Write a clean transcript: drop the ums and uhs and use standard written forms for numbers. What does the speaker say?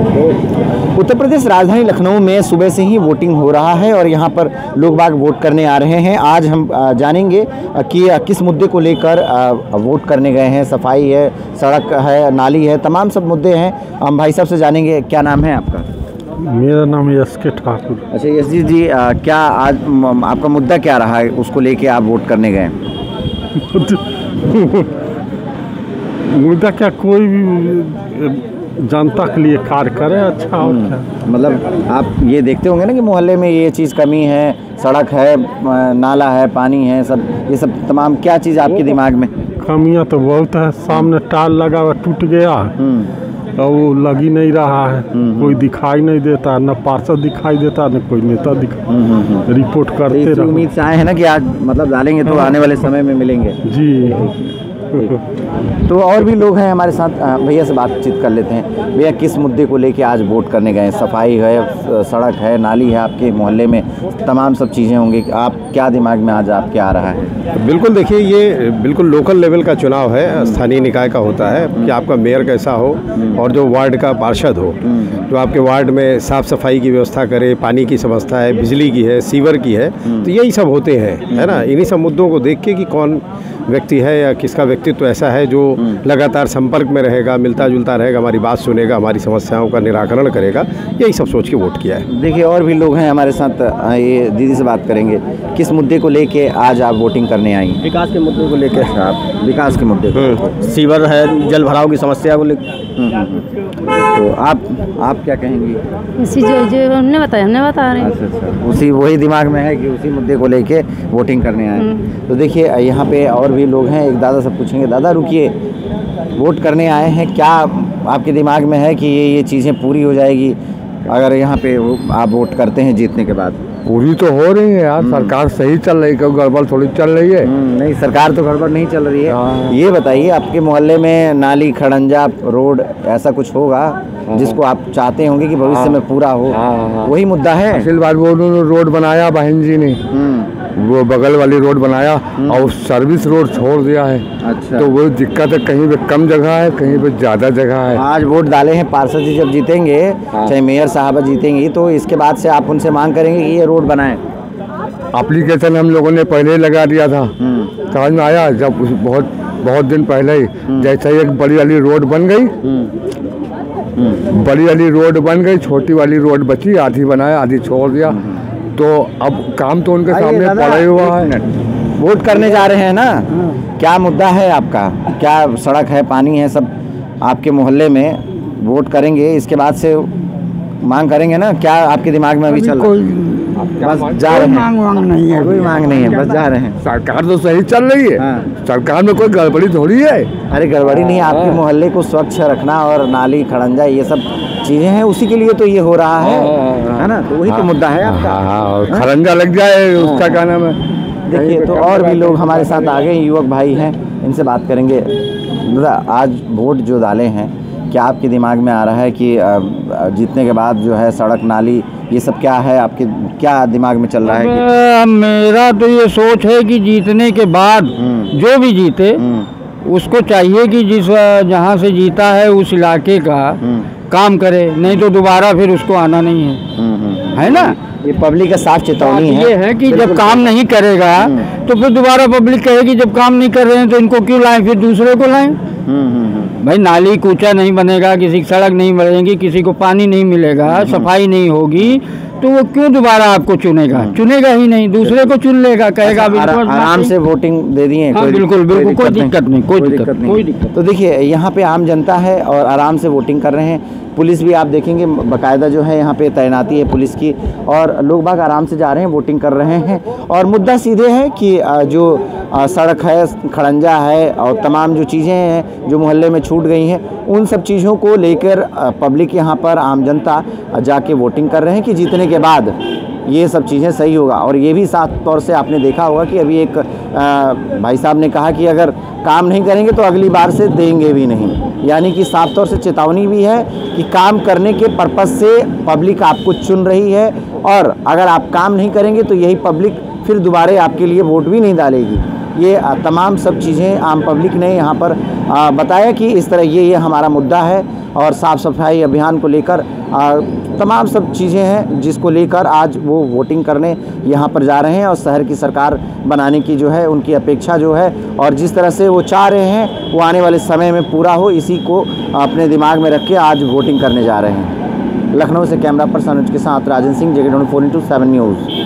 उत्तर प्रदेश राजधानी लखनऊ में सुबह से ही वोटिंग हो रहा है और यहाँ पर लोग बाग वोट करने आ रहे हैं। आज हम जानेंगे कि किस मुद्दे को लेकर वोट करने गए हैं। सफाई है, सड़क है, नाली है, तमाम सब मुद्दे हैं। हम भाई साहब से जानेंगे। क्या नाम है आपका? मेरा नाम यश के ठाकुर। अच्छा यश जी, क्या आज आपका मुद्दा क्या रहा है, उसको लेके आप वोट करने गए? मुद्दा क्या, कोई भी जनता के लिए कार्य करें। अच्छा, और क्या मतलब आप ये देखते होंगे ना कि मोहल्ले में ये चीज़ कमी है, सड़क है, नाला है, पानी है, सब ये सब तमाम क्या चीज़ आपके दिमाग में? कमियां तो बहुत है। सामने टाल लगा हुआ टूट गया और वो लग ही नहीं रहा है, कोई दिखाई नहीं देता, न पार्षद दिखाई देता, न कोई नेता दिखाई। रिपोर्ट करते रहो। उम्मीद से आए हैं ना कि आज मतलब डालेंगे तो आने वाले समय में मिलेंगे जी। तो और भी लोग हैं हमारे साथ, भैया से बातचीत कर लेते हैं। भैया, किस मुद्दे को लेके आज वोट करने गए? सफाई है, सड़क है, नाली है, आपके मोहल्ले में तमाम सब चीज़ें होंगी। आप क्या दिमाग में आज आपके आ रहा है? बिल्कुल, देखिए ये बिल्कुल लोकल लेवल का चुनाव है, स्थानीय निकाय का होता है कि आपका मेयर कैसा हो और जो वार्ड का पार्षद हो, जो आपके वार्ड में साफ़ सफाई की व्यवस्था करे, पानी की समस्या है, बिजली की है, सीवर की है, तो यही सब होते हैं, है ना। इन्हीं सब मुद्दों को देख के कि कौन व्यक्ति है या किसका व्यक्तित्व ऐसा है जो लगातार संपर्क में रहेगा, मिलता जुलता रहेगा, हमारी बात सुनेगा, हमारी समस्याओं का निराकरण करेगा, यही सब सोच के वोट किया है। देखिए और भी लोग हैं हमारे साथ, ये दीदी से बात करेंगे। किस मुद्दे को लेके आज आप वोटिंग करने आई? विकास के मुद्दे को लेके। आप विकास के मुद्दे को, सीवर है, जल भराव की समस्या को लेकर। तो आप क्या कहेंगी? उसी जो हमने बताया, हमने बता रहे हैं। अच्छा, उसी वही दिमाग में है कि उसी मुद्दे को लेके वोटिंग करने आए। तो देखिए यहाँ पे और भी लोग हैं। एक दादा सब पूछेंगे। दादा रुकिए, वोट करने आए हैं, क्या आपके दिमाग में है कि ये चीज़ें पूरी हो जाएगी अगर यहाँ पे आप वोट करते हैं जीतने के बाद? पूरी तो हो रही है यार, सरकार सही चल रही है, गड़बड़ थोड़ी चल रही है। नहीं, सरकार तो गड़बड़ नहीं चल रही है। ये बताइए, आपके मोहल्ले में नाली, खड़ंजा, रोड ऐसा कुछ होगा जिसको आप चाहते होंगे कि भविष्य में पूरा हो? वही मुद्दा है। पिछली बार वो रोड बनाया बहन जी ने, वो बगल वाली रोड बनाया और सर्विस रोड छोड़ दिया है। अच्छा, तो वो दिक्कत है, कहीं पे कम जगह है, कहीं पे ज्यादा जगह है। आज वोट डाले हैं, पार्षद जी जब जीतेंगे, चाहे मेयर साहब जीतेंगे, तो इसके बाद से आप उनसे मांग करेंगे कि ये रोड बनाएं। एप्लीकेशन हम लोगों ने पहले लगा दिया था, समझ में आया, जब बहुत दिन पहले ही। जैसे ही एक बड़ी वाली रोड बन गई, बड़ी वाली रोड बन गई, छोटी वाली रोड बची, आधी बनाया आधी छोड़ दिया, तो अब काम तो उनके सामने पड़ा ही हुआ है। वोट करने जा रहे हैं ना, क्या मुद्दा है आपका? क्या सड़क है, पानी है, सब आपके मोहल्ले में? वोट करेंगे, इसके बाद से मांग करेंगे ना, क्या आपके दिमाग में अभी चल रहा है? बस जा रहे हैं, मांग नहीं है, कोई मांग नहीं है, बस जा रहे हैं। सरकार तो सही चल रही है। हाँ। सरकार में कोई गड़बड़ी थोड़ी है। अरे गड़बड़ी नहीं, आपके मोहल्ले को स्वच्छ रखना और नाली, खड़ंजा, ये सब चीजें हैं, उसी के लिए तो ये हो रहा है ना। तो वही तो मुद्दा है आपका। खड़ंजा लग जाए उसका क्या नाम है। देखिए तो और भी लोग हमारे साथ आ गए, युवक भाई हैं, इनसे बात करेंगे। आज वोट जो डाले हैं, क्या आपके दिमाग में आ रहा है कि जीतने के बाद जो है सड़क, नाली, ये सब क्या है आपके, क्या दिमाग में चल रहा है कि? मेरा तो ये सोच है कि जीतने के बाद जो भी जीते उसको चाहिए कि जिस जहाँ से जीता है उस इलाके का काम करे, नहीं तो दोबारा फिर उसको आना नहीं है, है ना। ये पब्लिक का साफ चेतावनी है, ये है कि जब काम नहीं करेगा तो फिर दोबारा पब्लिक कहेगी जब काम नहीं कर रहे हैं तो इनको क्यों लाएं, फिर दूसरे को लाएं। भाई नाली कूचा नहीं बनेगा, किसी की सड़क नहीं बनेगी, किसी को पानी नहीं मिलेगा, सफाई नहीं होगी, तो वो क्यों दोबारा आपको चुनेगा? चुनेगा ही नहीं, दूसरे को चुन लेगा, कहेगा आराम से वोटिंग दे दिए। हाँ, बिल्कुल बिल्कुल, कोई दिक्कत नहीं, कोई दिक्कत नहीं, कोई दिक्कत। तो देखिए यहाँ पे आम जनता है और आराम से वोटिंग कर रहे हैं। पुलिस भी आप देखेंगे बाकायदा जो है यहाँ पे तैनाती है पुलिस की, और लोग बाग आराम से जा रहे हैं, वोटिंग कर रहे हैं। और मुद्दा सीधे है कि जो सड़क है, खड़ंजा है और तमाम जो चीज़ें हैं जो मोहल्ले में छूट गई हैं, उन सब चीज़ों को लेकर पब्लिक यहाँ पर आम जनता जाके वोटिंग कर रहे हैं कि जीतने के बाद ये सब चीज़ें सही होगा। और ये भी साफ तौर से आपने देखा होगा कि अभी एक भाई साहब ने कहा कि अगर काम नहीं करेंगे तो अगली बार से देंगे भी नहीं, यानी कि साफ तौर से चेतावनी भी है कि काम करने के पर्पज़ से पब्लिक आपको चुन रही है, और अगर आप काम नहीं करेंगे तो यही पब्लिक फिर दोबारा आपके लिए वोट भी नहीं डालेगी। ये तमाम सब चीज़ें आम पब्लिक ने यहाँ पर बताया कि इस तरह ये हमारा मुद्दा है। और साफ़ सफाई अभियान को लेकर तमाम सब चीज़ें हैं जिसको लेकर आज वो वोटिंग करने यहाँ पर जा रहे हैं और शहर की सरकार बनाने की जो है उनकी अपेक्षा जो है और जिस तरह से वो चाह रहे हैं वो आने वाले समय में पूरा हो, इसी को अपने दिमाग में रख के आज वोटिंग करने जा रहे हैं। लखनऊ से कैमरा पर्सन के साथ राजन सिंह, JK24x7 न्यूज़।